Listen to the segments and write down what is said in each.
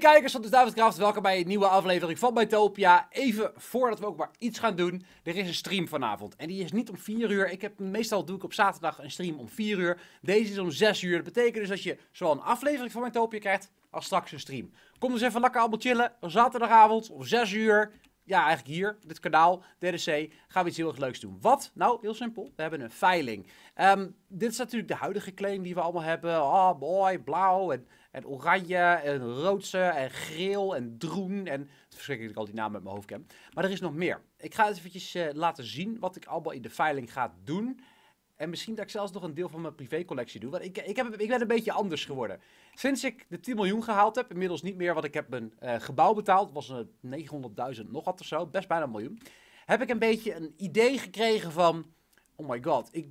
kijkers, dat is David Craft. Welkom bij een nieuwe aflevering van Minetopia. Even voordat we ook maar iets gaan doen, er is een stream vanavond. En die is niet om 4 uur. Meestal doe ik op zaterdag een stream om 4 uur. Deze is om 6 uur. Dat betekent dus dat je zowel een aflevering van Minetopia krijgt, als straks een stream. Kom dus even lekker allemaal chillen. Zaterdagavond om 6 uur. Ja, eigenlijk hier, dit kanaal, DDC, gaan we iets heel erg leuks doen. Wat? Nou, heel simpel. We hebben een veiling. Dit is natuurlijk de huidige claim die we allemaal hebben. Oh, mooi, blauw en oranje en roodse en geel en droen. En het is verschrikkelijk dat ik al die namen uit mijn hoofd ken. Maar er is nog meer. Ik ga het eventjes laten zien wat ik allemaal in de veiling ga doen. En misschien dat ik zelfs nog een deel van mijn privécollectie doe. Want ik ben een beetje anders geworden. Sinds ik de 10 miljoen gehaald heb, inmiddels niet meer, want ik heb mijn gebouw betaald. Was 900.000 nog wat of zo, best bijna een miljoen. Heb ik een beetje een idee gekregen van, oh my god, ik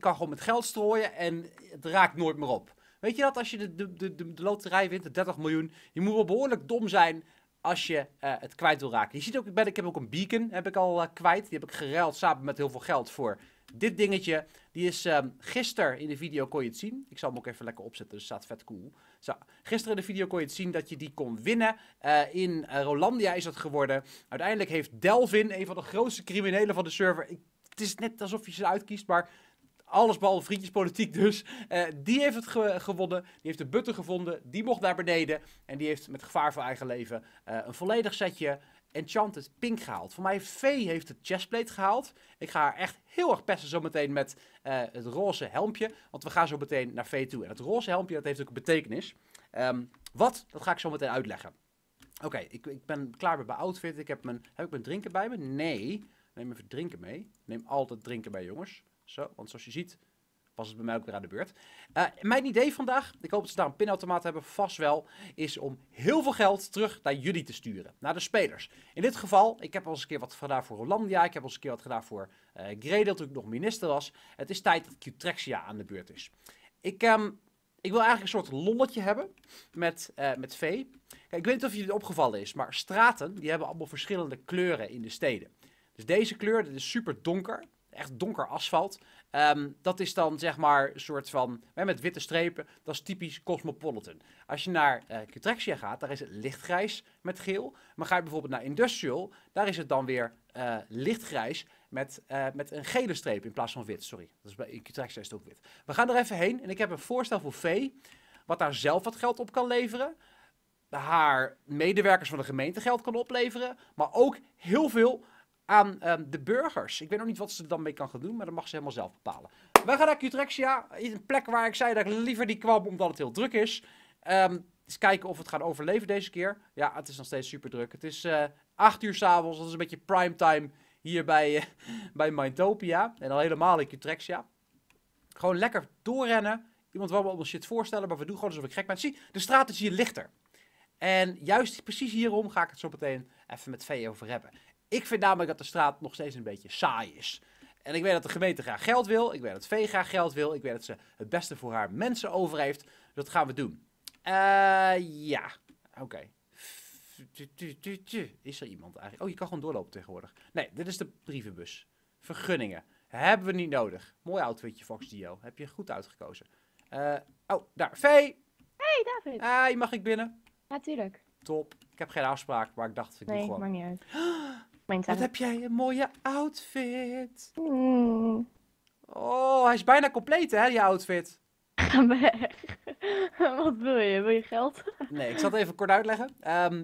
kan gewoon met geld strooien en het raakt nooit meer op. Weet je dat, als je de loterij wint, de 30 miljoen, je moet wel behoorlijk dom zijn als je het kwijt wil raken. Je ziet ook, ik heb ook een beacon, heb ik al kwijt. Die heb ik geruild samen met heel veel geld voor dit dingetje. Die is gisteren in de video kon je het zien. Ik zal hem ook even lekker opzetten, dus staat vet cool. Zo, gisteren in de video kon je het zien dat je die kon winnen. In Rolandia is dat geworden. Uiteindelijk heeft Delvin, een van de grootste criminelen van de server. Het is net alsof je ze uitkiest, maar alles behalve vriendjespolitiek dus. Die heeft het gewonnen. Die heeft de butter gevonden. Die mocht naar beneden. En die heeft met gevaar voor eigen leven een volledig setje Enchanted Pink gehaald. Voor mij, Faye heeft de chestplate gehaald. Ik ga haar echt heel erg pesten zometeen met het roze helmpje. Want we gaan zo meteen naar Faye toe. En het roze helmpje, dat heeft ook een betekenis. Wat? Dat ga ik zo meteen uitleggen. Oké, ik ben klaar met mijn outfit. Heb ik mijn drinken bij me? Nee. Neem even drinken mee. Neem altijd drinken mee, jongens. Zo, want zoals je ziet, was het bij mij ook weer aan de beurt. Mijn idee vandaag, ik hoop dat ze daar een pinautomaat hebben, vast wel, is om heel veel geld terug naar jullie te sturen. Naar de spelers. In dit geval, ik heb al eens een keer wat gedaan voor Hollandia. Ik heb al eens een keer wat gedaan voor Grede, toen ik nog minister was. Het is tijd dat Kutrexia aan de beurt is. Ik wil eigenlijk een soort lolletje hebben met Vee. Kijk, ik weet niet of jullie opgevallen is, maar straten, die hebben allemaal verschillende kleuren in de steden. Dus deze kleur, dit is super donker. Echt donker asfalt. Dat is dan zeg maar een soort van, met witte strepen, dat is typisch Cosmopolitan. Als je naar Kutrexia gaat, daar is het lichtgrijs met geel. Maar ga je bijvoorbeeld naar Industrial, daar is het dan weer lichtgrijs met een gele streep in plaats van wit. Sorry, dat is bij Kutrexia is het ook wit. We gaan er even heen en ik heb een voorstel voor Faye, wat daar zelf wat geld op kan leveren. Haar medewerkers van de gemeente geld kan opleveren, maar ook heel veel aan de burgers. Ik weet nog niet wat ze er dan mee kan gaan doen, maar dat mag ze helemaal zelf bepalen. Wij gaan naar Kutrexia, een plek waar ik zei dat ik liever niet kwam, omdat het heel druk is. Eens kijken of we het gaan overleven deze keer. Ja, het is nog steeds super druk. Het is 8 uur 's avonds, dat is een beetje primetime hier bij Minetopia. En al helemaal in Kutrexia. Gewoon lekker doorrennen. Iemand wil me allemaal shit voorstellen, maar we doen gewoon alsof ik gek ben. Zie, de straat is hier lichter. En juist precies hierom ga ik het zo meteen even met Vee over hebben. Ik vind namelijk dat de straat nog steeds een beetje saai is. En ik weet dat de gemeente graag geld wil. Ik weet dat Vee graag geld wil. Ik weet dat ze het beste voor haar mensen over heeft. Dus dat gaan we doen. Ja. Oké. Is er iemand eigenlijk? Oh, je kan gewoon doorlopen tegenwoordig. Nee, dit is de brievenbus. Vergunningen. Hebben we niet nodig. Mooi outfitje, FoxDio. Heb je goed uitgekozen. Daar. Vee! Hey, David. Hi, mag ik binnen? Natuurlijk. Top. Ik heb geen afspraak, maar ik dacht, ik doe gewoon. Nee, maakt niet uit. Wat heb jij een mooie outfit. Mm. Oh, hij is bijna compleet, hè, die outfit. Ga weg. Wat wil je? Wil je geld? Nee, ik zal het even kort uitleggen.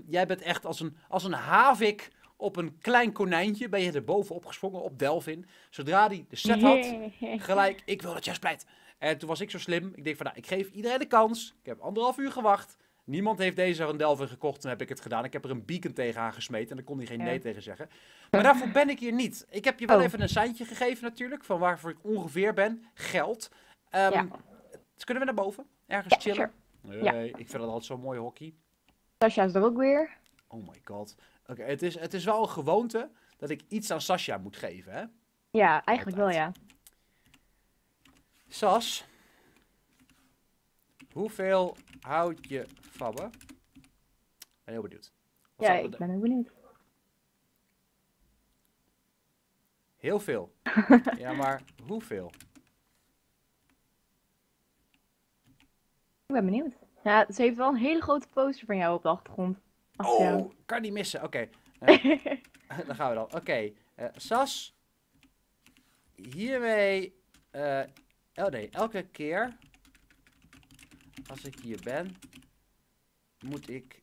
Jij bent echt als een havik op een klein konijntje. Ben je er bovenop gesprongen, op Delvin. Zodra hij de set had, gelijk, ik wil dat jij splijt. En toen was ik zo slim. Ik denk van, nou, ik geef iedereen de kans. Ik heb 1,5 uur gewacht. Niemand heeft deze van Delvin gekocht, toen heb ik het gedaan. Ik heb er een beacon tegen aan gesmeten en daar kon hij geen nee tegen zeggen. Maar daarvoor ben ik hier niet. Ik heb je wel even een seintje gegeven natuurlijk, van waarvoor ik ongeveer ben. Geld. Dus kunnen we naar boven? Ergens chillen? Sure. Nee, ik vind dat altijd zo'n mooie hockey. Sascha is er ook weer. Oh my god. Oké, het is wel een gewoonte dat ik iets aan Sascha moet geven, hè? Ja, eigenlijk wel, ja. Sas, hoeveel houd je van me? Ik ben heel benieuwd. Wat ik ben heel benieuwd. Heel veel. Ja, maar hoeveel? Ik ben benieuwd. Ja, ze heeft wel een hele grote poster van jou op de achtergrond. Oh, jou. Kan niet missen. Oké. Dan gaan we dan. Oké. Sas. Hiermee... elke keer... Als ik hier ben... Moet ik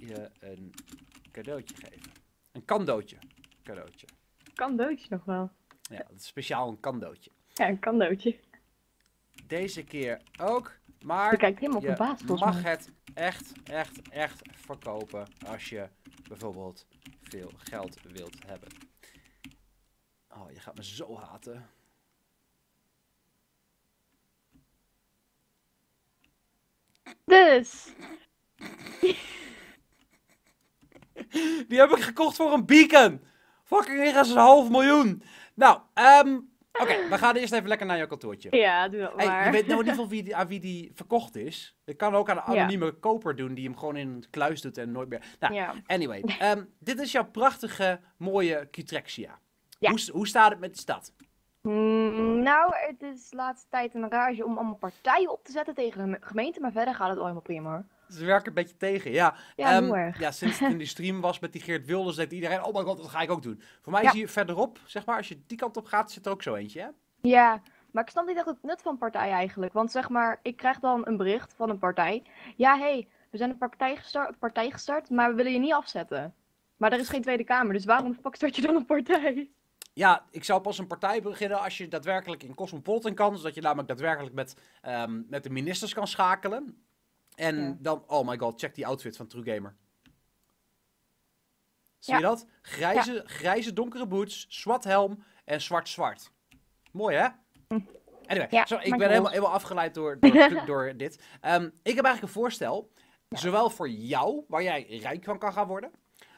je een cadeautje geven. Een kandootje. Cadeautje. Kandootje nog wel. Ja, dat is speciaal een kandootje. Ja, een kandootje. Deze keer ook. Maar je kijkt helemaal verbaasd, volgens mij. Je mag het echt verkopen als je bijvoorbeeld veel geld wilt hebben. Oh, je gaat me zo haten. Dus. Die heb ik gekocht voor een beacon. Fucking weer eens $500.000. Nou, oké, we gaan eerst even lekker naar jouw kantoortje. Ja, doe dat maar. Hey, je weet nou in ieder geval aan wie die verkocht is. Ik kan ook aan een anonieme koper doen die hem gewoon in een kluis doet en nooit meer... Nou, anyway. Dit is jouw prachtige, mooie Kutrexia. Ja. Hoe staat het met de stad? Nou, het is de laatste tijd een rage om allemaal partijen op te zetten tegen de gemeente, maar verder gaat het allemaal prima hoor. Ze werken een beetje tegen, ja. Ja, sinds het in die stream was met die Geert Wilders, denkt iedereen, oh mijn god, dat ga ik ook doen. Voor mij is hier verderop, zeg maar, als je die kant op gaat, zit er ook zo eentje, hè? Ja, maar ik snap niet echt het nut van partijen eigenlijk. Want zeg maar, ik krijg dan een bericht van een partij. Ja, hey, we zijn een partij gestart, maar we willen je niet afzetten. Maar er is geen Tweede Kamer, dus waarom start je dan een partij? Ja, ik zou pas een partij beginnen als je daadwerkelijk in Cosmopolitan kan. Zodat je namelijk daadwerkelijk met de ministers kan schakelen. En dan, oh my god, check die outfit van TrueGamer. Zie je dat? Grijze donkere boots, zwart helm en zwart-zwart. Mooi, hè? Anyway, ik ben helemaal afgeleid door dit. Ik heb eigenlijk een voorstel. Zowel voor jou, waar jij rijk van kan gaan worden.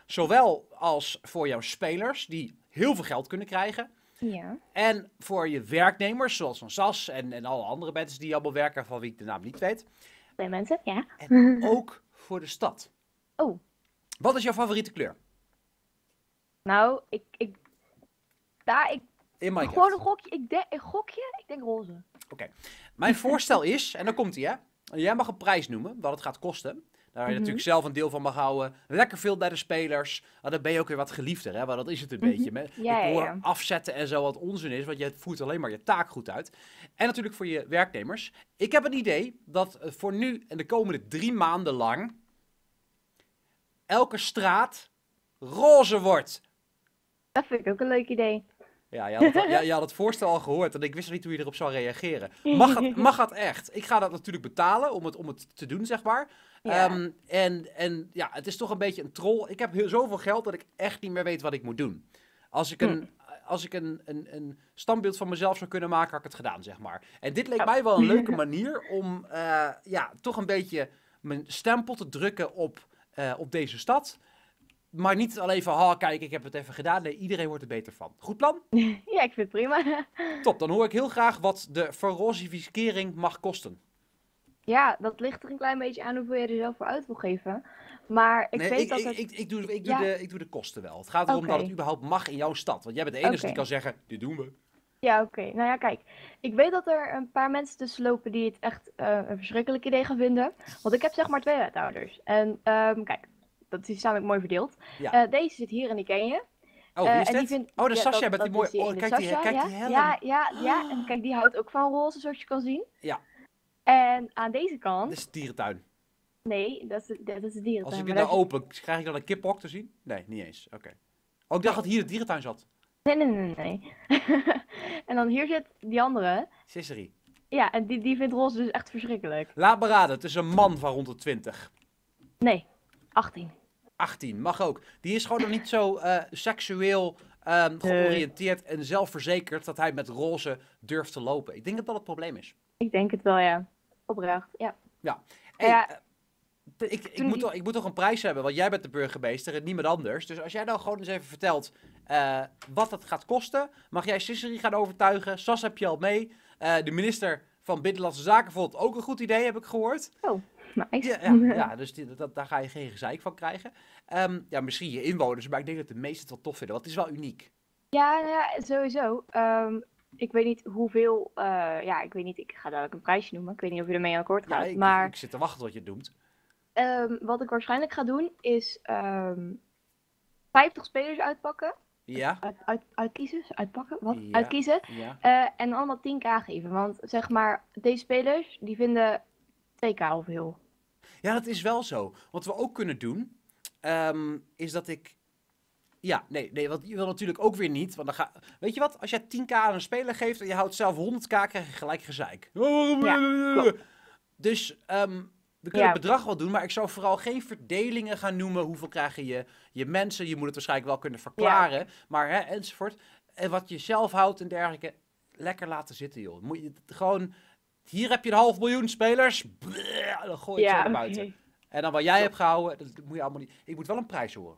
Zowel als voor jouw spelers, die heel veel geld kunnen krijgen. Ja. En voor je werknemers, zoals van Sas en alle andere mensen die allemaal werken, van wie ik de naam niet weet. Bij mensen, ja. En ook voor de stad. Oh. Wat is jouw favoriete kleur? Nou, ik denk roze. Oké. Mijn voorstel is, en dan komt hij, hè. Jij mag een prijs noemen, wat het gaat kosten. Daar je natuurlijk zelf een deel van mag houden. Lekker veel bij de spelers. Nou, dan ben je ook weer wat geliefder, hè? Want dat is het een beetje. Ik hoor afzetten en zo wat onzin is, want je voert alleen maar je taak goed uit. En natuurlijk voor je werknemers. Ik heb het idee dat voor nu en de komende 3 maanden lang elke straat roze wordt. Dat vind ik ook een leuk idee. Ja, je had het voorstel al gehoord en ik wist niet hoe je erop zou reageren. Mag dat echt? Ik ga dat natuurlijk betalen om het te doen, zeg maar. Ja. En ja, het is toch een beetje een troll. Ik heb zoveel geld dat ik echt niet meer weet wat ik moet doen. Als ik een standbeeld van mezelf zou kunnen maken, had ik het gedaan, zeg maar. En dit leek mij wel een leuke manier om toch een beetje mijn stempel te drukken op deze stad. Maar niet alleen van, oh, kijk, ik heb het even gedaan. Nee, iedereen wordt er beter van. Goed plan? Ja, ik vind het prima. Top, dan hoor ik heel graag wat de verrozifiskering mag kosten. Ja, dat ligt er een klein beetje aan hoeveel je er zelf voor uit wil geven. Maar ik doe de kosten wel. Het gaat erom dat het überhaupt mag in jouw stad. Want jij bent de enige die kan zeggen, dit doen we. Ja, oké. Nou ja, kijk. Ik weet dat er een paar mensen tussen lopen die het echt een verschrikkelijk idee gaan vinden. Want ik heb zeg maar 2 wethouders. En kijk, dat is namelijk mooi verdeeld. Ja. Deze zit hier en die ken je. Oh, wie is dit? Oh, de Sascha met die mooie... Oh, kijk die helm. Ja. En kijk, die houdt ook van roze, zoals je kan zien. Ja. En aan deze kant... Dit is de dierentuin. Nee, dat is de dierentuin. Als ik dit nou open, krijg ik dan een kiphok te zien? Nee, niet eens. Oké. Oh, ik dacht dat hier de dierentuin zat. Nee. En dan hier zit die andere. Cicerie. Ja, en die vindt roze dus echt verschrikkelijk. Laat me raden, het is een man van rond de 20. Nee, 18. 18, mag ook. Die is gewoon nog niet zo seksueel georiënteerd en zelfverzekerd dat hij met roze durft te lopen. Ik denk dat dat het probleem is. Ik denk het wel, ja. Oprecht, ja. Ja. Hey, ik moet toch een prijs hebben, want jij bent de burgemeester en niemand anders. Dus als jij nou gewoon eens even vertelt wat dat gaat kosten, mag jij Cicerie gaan overtuigen. Sas heb je al mee. De minister van Binnenlandse Zaken vond het ook een goed idee, heb ik gehoord. Oh. Nice. Ja, dus daar ga je geen gezeik van krijgen. Ja, misschien je inwoners, maar ik denk dat de meesten het wel tof vinden, want het is wel uniek. Ja, sowieso. Ik weet niet hoeveel, ja, ik weet niet, ik ga dadelijk een prijsje noemen. Ik weet niet of je ermee akkoord gaat. Ja, maar ik zit te wachten tot je het noemt. Wat ik waarschijnlijk ga doen is 50 spelers uitpakken. Ja. Uitkiezen. Ja. En allemaal 10k geven. Want zeg maar, deze spelers, die vinden 2k al veel. Ja, dat is wel zo. Wat we ook kunnen doen, is dat ik... Ja, nee, want je wil natuurlijk ook weer niet. Want dan ga... Weet je wat? Als jij 10k aan een speler geeft en je houdt zelf 100k, krijg je gelijk gezeik. Ja, dus we kunnen het bedrag wel doen, maar ik zou vooral geen verdelingen gaan noemen. Hoeveel krijgen je mensen? Je moet het waarschijnlijk wel kunnen verklaren. Ja. Maar hè, enzovoort. En wat je zelf houdt en dergelijke, lekker laten zitten, joh. Moet je gewoon... Hier heb je 1,5 miljoen spelers. Bleh, dan gooi je het zo naar buiten. En dan wat jij hebt gehouden, dat moet je allemaal niet... Ik moet wel een prijs horen.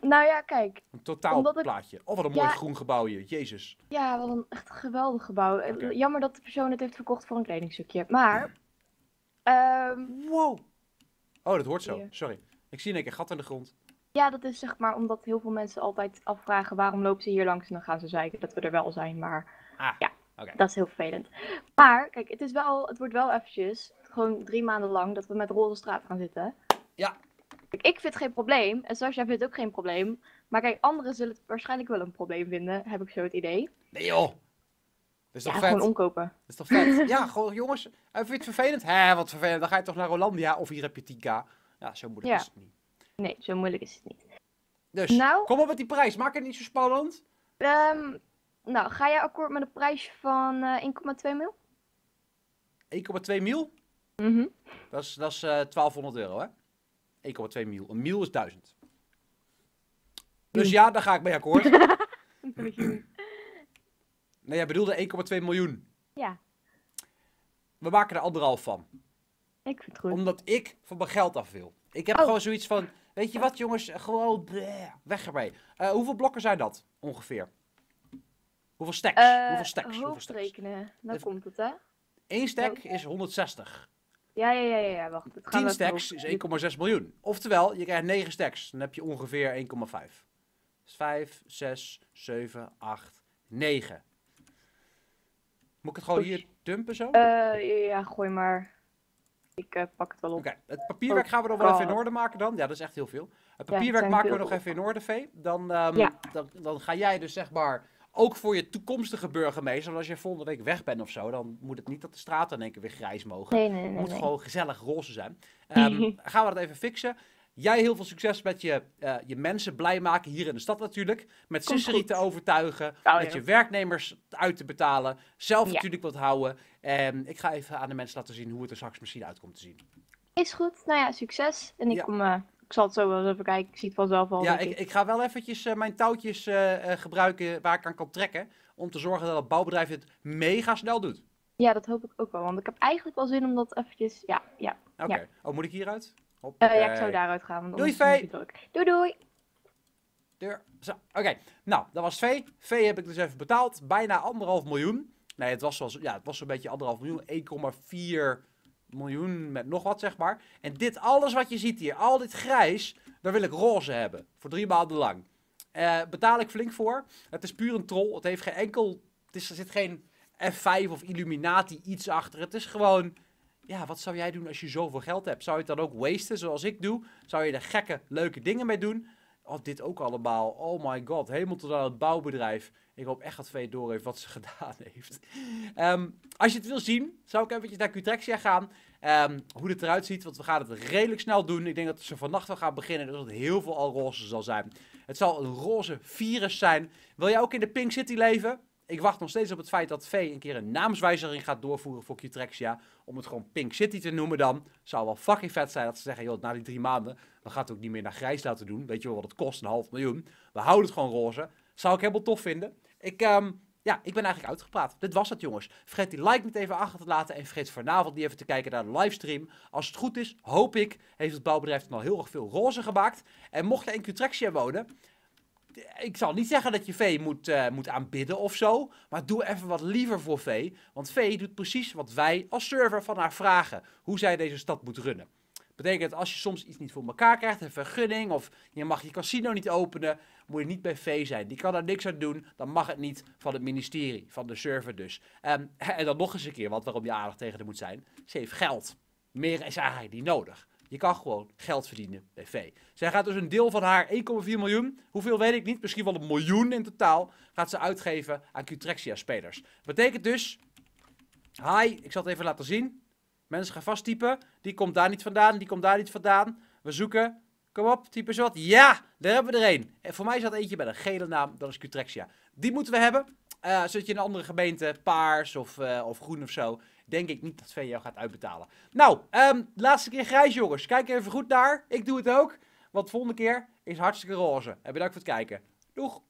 Nou ja, kijk. Een totaal plaatje. Oh, wat een mooi groen gebouwje. Jezus. Ja, wat een echt geweldig gebouw. Okay. Jammer dat de persoon het heeft verkocht voor een kledingstukje. Maar... Wow. Oh, dat hoort zo. Sorry. Ik zie een gat in de grond. Ja, dat is zeg maar omdat heel veel mensen altijd afvragen waarom lopen ze hier langs en dan gaan ze zeiken dat we er wel zijn. Maar ja, dat is heel vervelend. Maar, kijk, het is wel, het wordt wel eventjes gewoon 3 maanden lang dat we met roze straat gaan zitten. Ja. Ik vind het geen probleem. En Sascha vindt het ook geen probleem. Maar kijk, anderen zullen het waarschijnlijk wel een probleem vinden. Heb ik zo het idee. Nee joh. Dat is toch vet? Gewoon omkopen. Dat is toch vet? Ja, gewoon jongens. Vind je het vervelend? Hé, wat vervelend. Dan ga je toch naar Rolandia of hier heb je 10k. Ja, zo moeilijk is het niet. Nee, zo moeilijk is het niet. Dus, nou, kom op met die prijs. Maak het niet zo spannend. Nou, ga jij akkoord met een prijs van 1,2 mil? 1,2 mil? Dat is €1.200, hè? 1,2 mil. Een mil is 1000. Dus ja, daar ga ik mee akkoord. Nee, jij bedoelde 1,2 miljoen. Ja. We maken er 1,5 van. Ik vind het goed. Omdat ik van mijn geld af wil. Ik heb gewoon zoiets van, weet je wat jongens, gewoon weg ermee. Hoeveel blokken zijn dat ongeveer? Hoeveel stacks? Hoeveel stacks? Rekenen. Dan komt het, hè? 1 stack is 160. Ja, wacht. 10 stacks is 1,6 miljoen. Oftewel, je krijgt 9 stacks. Dan heb je ongeveer 1,5. Dus 5, 6, 7, 8, 9. Moet ik het gewoon hier dumpen zo? Ja, gooi maar. Ik pak het wel op. Oké, het papierwerk gaan we nog wel even in orde maken dan. Ja, dat is echt heel veel. Het papierwerk maken we nog even in orde, Vee. Dan ga jij dus zeg maar... Ook voor je toekomstige burgemeester, want als je volgende week weg bent of zo, dan moet het niet dat de straten in één keer weer grijs mogen. Nee, moet gewoon gezellig roze zijn. Gaan we dat even fixen. Jij heel veel succes met je mensen blij maken hier in de stad natuurlijk. Met Cicerie te overtuigen, met je werknemers uit te betalen. Zelf natuurlijk wat houden. En ik ga even aan de mensen laten zien hoe het er straks misschien uit komt te zien. Is goed. Nou ja, succes. En ik kom... Ik zal het zo wel eens even kijken. Ik zie het vanzelf al. Ja, ik ga wel eventjes mijn touwtjes gebruiken waar ik aan kan trekken. Om te zorgen dat het bouwbedrijf het mega snel doet. Ja, dat hoop ik ook wel. Want ik heb eigenlijk wel zin om dat eventjes... Ja. Oké. Oh, moet ik hieruit? Ja, ik zou daaruit gaan. Want doei, Vee! Doei! Deur. Zo, oké. Nou, dat was Vee. Vee heb ik dus even betaald. Bijna 1,5 miljoen. Nee, het was zo'n beetje 1,5 miljoen. 1,4... miljoen met nog wat, zeg maar. En dit, alles wat je ziet hier, al dit grijs, daar wil ik roze hebben. Voor 3 maanden lang. Betaal ik flink voor. Het is puur een troll. Het heeft geen enkel... er zit geen F5 of Illuminati iets achter. Het is gewoon... Ja, wat zou jij doen als je zoveel geld hebt? Zou je het dan ook wasten, zoals ik doe? Zou je er gekke, leuke dingen mee doen? Oh, dit ook allemaal. Oh my god. Helemaal tot aan het bouwbedrijf. Ik hoop echt dat Faye door heeft wat ze gedaan heeft. Als je het wil zien, zou ik eventjes naar Kutrexia gaan. Hoe het eruit ziet, want we gaan het redelijk snel doen. Ik denk dat ze vannacht wel gaan beginnen. Dus dat het heel veel al roze zal zijn. Het zal een roze virus zijn. Wil jij ook in de Pink City leven? Ik wacht nog steeds op het feit dat Faye een keer een naamswijziging gaat doorvoeren voor Kutrexia. Om het gewoon Pink City te noemen dan. Zou wel fucking vet zijn dat ze zeggen, joh, na die 3 maanden... dan gaat het ook niet meer naar grijs laten doen. Weet je wel wat het kost, €1,5 miljoen. We houden het gewoon roze. Zou ik helemaal tof vinden. Ik ben eigenlijk uitgepraat. Dit was het, jongens. Vergeet die like niet even achter te laten. En vergeet vanavond niet even te kijken naar de livestream. Als het goed is, hoop ik, heeft het bouwbedrijf dan al heel erg veel roze gemaakt. En mocht je in Kutrexia wonen... Ik zal niet zeggen dat je Faye moet aanbidden of zo. Maar doe even wat liever voor Faye. Want Faye doet precies wat wij als server van haar vragen. Hoe zij deze stad moet runnen. Betekent dat als je soms iets niet voor elkaar krijgt, een vergunning of je mag je casino niet openen, moet je niet bij Vee zijn. Die kan daar niks aan doen, dan mag het niet van het ministerie, van de server dus. En dan nog eens een keer, want waarom je aardig tegen haar moet zijn, ze heeft geld. Meer is eigenlijk niet nodig. Je kan gewoon geld verdienen bij Vee. Zij gaat dus een deel van haar 1,4 miljoen, hoeveel weet ik niet, misschien wel 1 miljoen in totaal, gaat ze uitgeven aan Kutrexia-spelers. Betekent dus, hi, ik zal het even laten zien. Mensen gaan vasttypen. Die komt daar niet vandaan. Die komt daar niet vandaan. We zoeken. Kom op, typ eens wat. Ja, daar hebben we er één. En voor mij zat eentje met een gele naam. Dat is Kutrexia. Die moeten we hebben. Zodat je in een andere gemeente, paars of groen of zo, denk ik niet dat Vee jou gaat uitbetalen. Nou, laatste keer grijs, jongens. Kijk even goed naar. Ik doe het ook. Want de volgende keer is hartstikke roze. En bedankt voor het kijken. Doeg!